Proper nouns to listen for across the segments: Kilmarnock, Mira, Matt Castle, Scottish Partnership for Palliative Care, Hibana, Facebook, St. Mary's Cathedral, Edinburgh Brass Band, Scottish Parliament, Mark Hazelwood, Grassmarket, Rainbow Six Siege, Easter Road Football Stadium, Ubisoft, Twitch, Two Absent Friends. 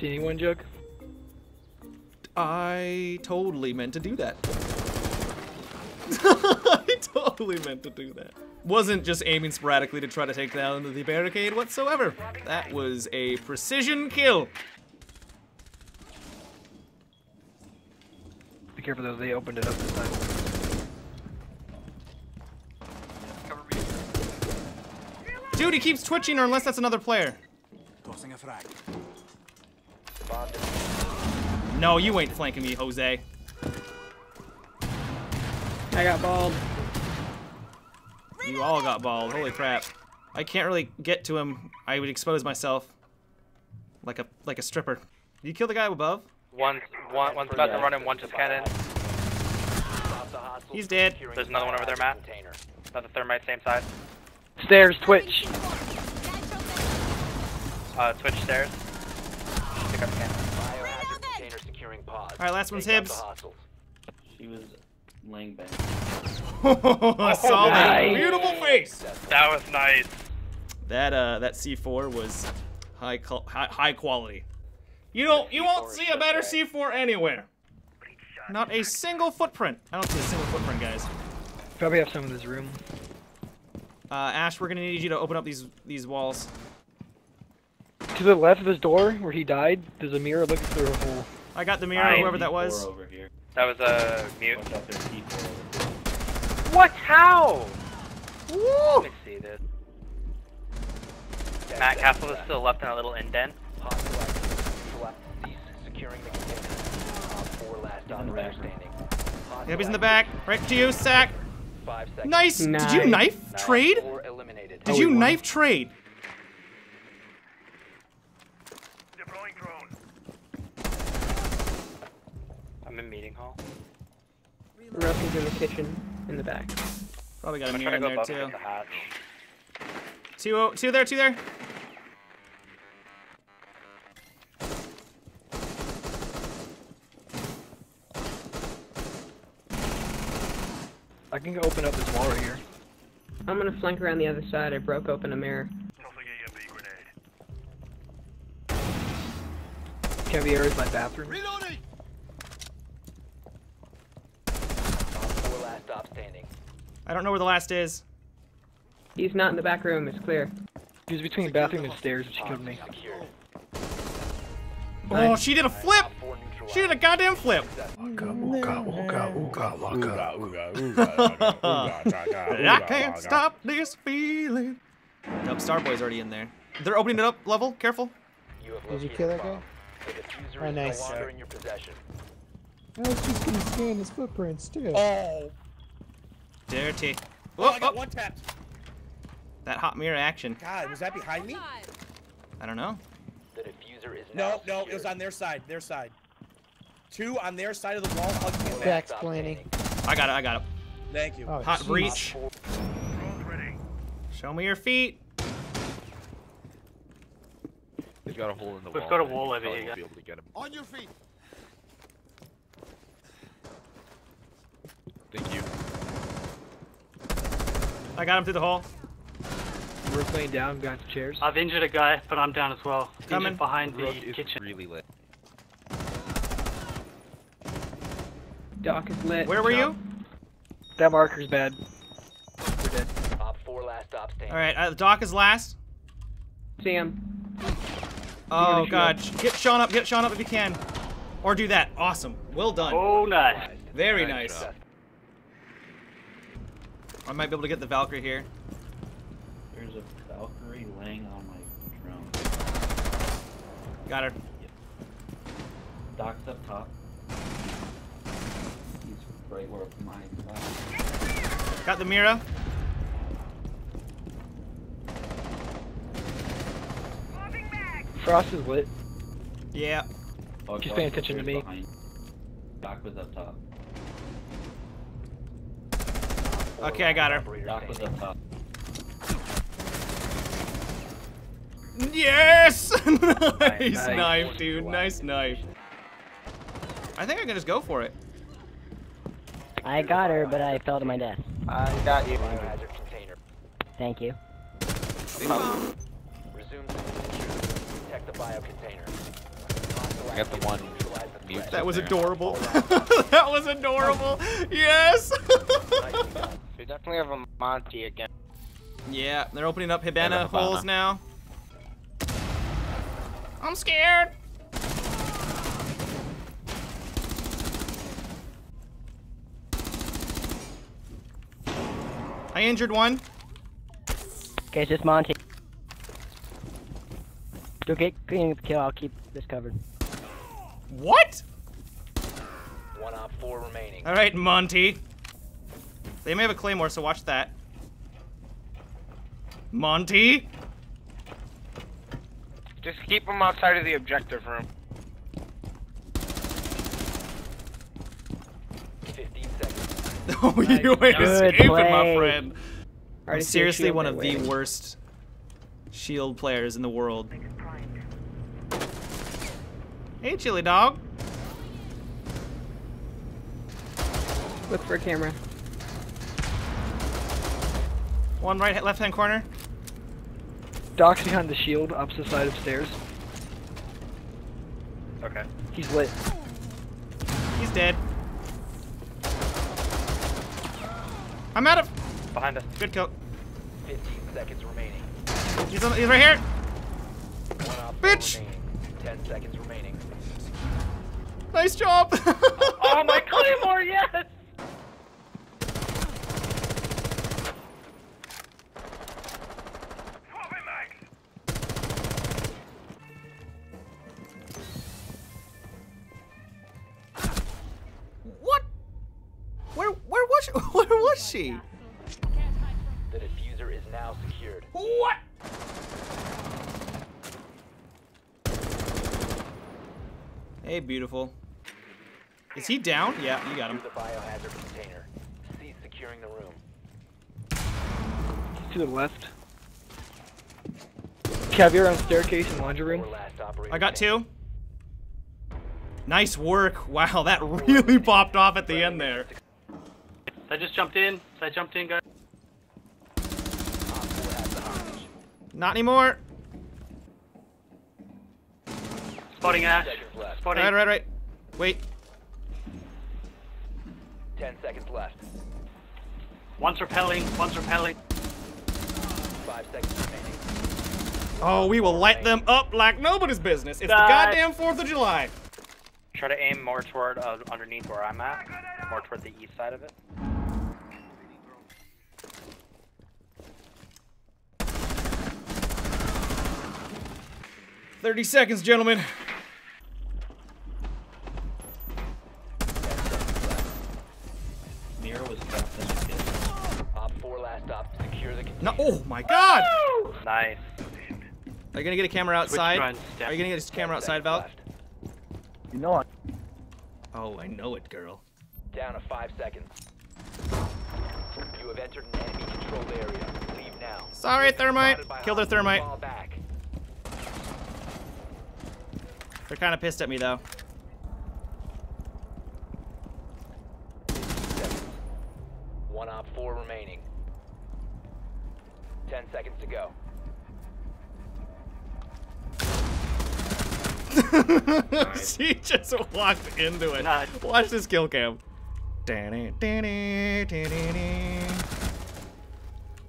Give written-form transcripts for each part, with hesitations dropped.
see anyone, Jug? I totally meant to do that. I totally meant to do that. Wasn't just aiming sporadically to try to take down the barricade whatsoever. That was a precision kill. Be careful though, they opened it up this time. Dude, he keeps twitching, or unless that's another player. Tossing a frag. No, you ain't flanking me, Jose. I got balled. You all got balled. Holy crap! I can't really get to him. I would expose myself like a stripper. Did you kill the guy above? One's about to run in. One just got in. He's dead. There's another one over there, Matt. Another thermite, same side. Stairs, Twitch. Twitch stairs. Pick up camera. Biohazard container securing pause. All right, last one's Hibbs. She was laying back. I saw that beautiful face. That was nice. That that C4 was high quality. You won't see a better C4 anywhere. Not a single footprint. I don't see a single footprint, guys. Probably have some in this room. Ash, we're gonna need you to open up these walls. To the left of this door, where he died, there's a mirror looking through a hole. I got the mirror, whoever that was. Over here. That was a mute. What? How? Woo! Let me see this. Matt Castle is still left in a little indent. Yep, he's in the back. Right to you, Sack. Nice. Did you knife trade? Did you knife trade? Deploying drone. I'm in meeting hall. Ruffy's in the kitchen, in the back. Probably got a mirror in there too. Two there, two there. I can go open up this wall right here. I'm gonna flank around the other side. I broke open a mirror. Caviar is my bathroom. Reloading! I don't know where the last is. He's not in the back room, it's clear. He was between bathroom and stairs and she killed me. Oh, she did a flip! She did a goddamn flip! I can't stop this feeling. Nope, Starboy's already in there. They're opening it up level, careful. Did you kill that guy? Oh, nice. I was just gonna scan his footprints too. Oh. Dirty. Oh, I got one tap. That hot mirror action. God, was that behind me? I don't know. The diffuser is no, no, secured. It was on their side. Their side. Two on their side of the wall. Back's planning. I got it. Thank you. Oh, hot breach. Show me your feet. He's got a hole in the wall. We've got a wall over here. Be able to get him. On your feet. Thank you. I got him through the hole. We're playing down, got the chairs. I've injured a guy, but I'm down as well. Coming behind the kitchen. Really lit. Doc is lit. Where were you? That marker's bad. We're dead. Alright, Doc is last. See him. Oh god. Get Sean up if you can. Or do that. Awesome. Well done. Oh, nice. Very nice. I might be able to get the Valkyrie here. There's a Valkyrie laying on my drone. Got her. Yep. Doc's up top. He's right where mine. Got the Mira. Frost is lit. Yeah. Oh, she's paying attention to me. Behind. Doc was up top. Okay, I got her. Yes! Nice knife, dude. Nice knife. I think I can just go for it. I got her, but I fell to my death. I got you. Thank you. Resume to secure. Protect the bio container. I got the one. That was adorable. That was adorable. Yes. We definitely have a Monty again. Yeah, they're opening up Hibana holes now. I'm scared. I injured one. Okay, it's just Monty. Go get clean kill. I'll keep this covered. What? 1 op 4 remaining. All right, Monty. They may have a claymore, so watch that. Monty. Just keep them outside of the objective room. 15 seconds. Oh, you ain't escaping, my friend. I'm seriously one of the worst shield players in the world. Hey, chili dog. Look for a camera. One right, left-hand corner. Doc's behind the shield, up the side of stairs. Okay. He's lit. He's dead. I'm out of. Behind us. Good kill. 15 seconds remaining. He's right here. Bitch. 10 seconds remaining. Nice job! Oh, my claymore, yes! What? Where was she? The diffuser is now secured. What? Hey, beautiful. Is he down? Yeah, you got him. The biohazard container. He's securing the room. To the left. Caviar on staircase and laundry room. I got 2. Nice work. Wow, that really popped off at the end there. I just jumped in. I jumped in, guys. Not anymore. Spotting Ash. Spotting. Right. Wait. 10 seconds left. One's repelling. 5 seconds remaining. Oh, we will light them up like nobody's business. It's the goddamn 4th of July. Try to aim more toward underneath where I'm at. More toward the east side of it. Thirty seconds, gentlemen. Mira was trapped in the kitchen. Op 4 last op. Secure the container. No, oh my god! Woo! Nice. Are you gonna get a camera outside? Are you gonna get a camera outside, Val? You know it. Oh, I know it, girl. Down to 5 seconds. You have entered an enemy-controlled area. Leave now. Sorry, Thermite. Kill their Thermite. They're kind of pissed at me, though. One op 4 remaining. 10 seconds to go. She just walked into it. Watch this kill cam. I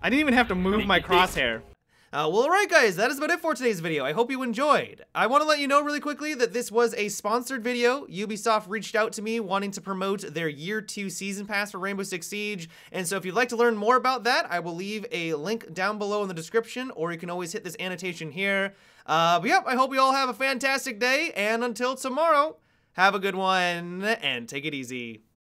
didn't even have to move my crosshair. Well, all right, guys, that is about it for today's video. I hope you enjoyed. I want to let you know really quickly that this was a sponsored video. Ubisoft reached out to me wanting to promote their Year 2 Season Pass for Rainbow Six Siege. And so if you'd like to learn more about that, I will leave a link down below in the description, or you can always hit this annotation here. But yep, I hope you all have a fantastic day, and until tomorrow, have a good one and take it easy.